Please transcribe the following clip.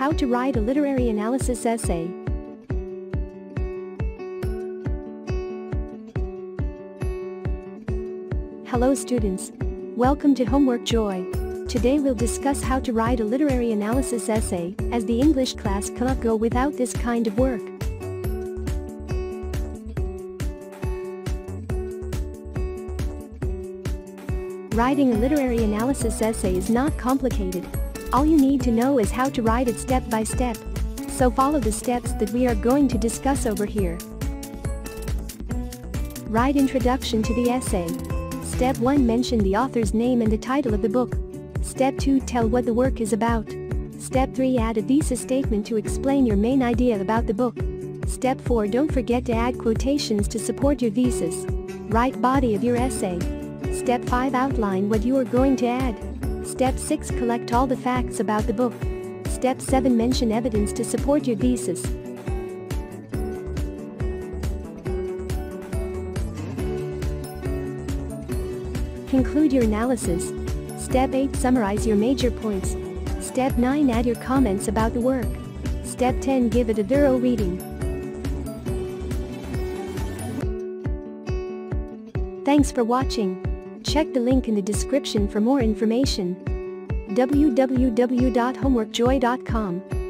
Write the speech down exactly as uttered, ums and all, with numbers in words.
how to write a literary analysis essay. Hello students. Welcome to Homework Joy. Today we'll discuss how to write a literary analysis essay, as the English class cannot go without this kind of work. Writing a literary analysis essay is not complicated. All you need to know is how to write it step by step. So follow the steps that we are going to discuss over here. Write introduction to the essay. Step one. Mention the author's name and the title of the book. Step two. Tell what the work is about. Step three. Add a thesis statement to explain your main idea about the book. Step four. Don't forget to add quotations to support your thesis. Write body of your essay. Step five. Outline what you are going to add. Step six. Collect all the facts about the book. Step seven. Mention evidence to support your thesis. Conclude your analysis. Step eight. Summarize your major points. Step nine. Add your comments about the work. Step ten. Give it a thorough reading. Thanks for watching. Check the link in the description for more information. w w w dot homework joy dot com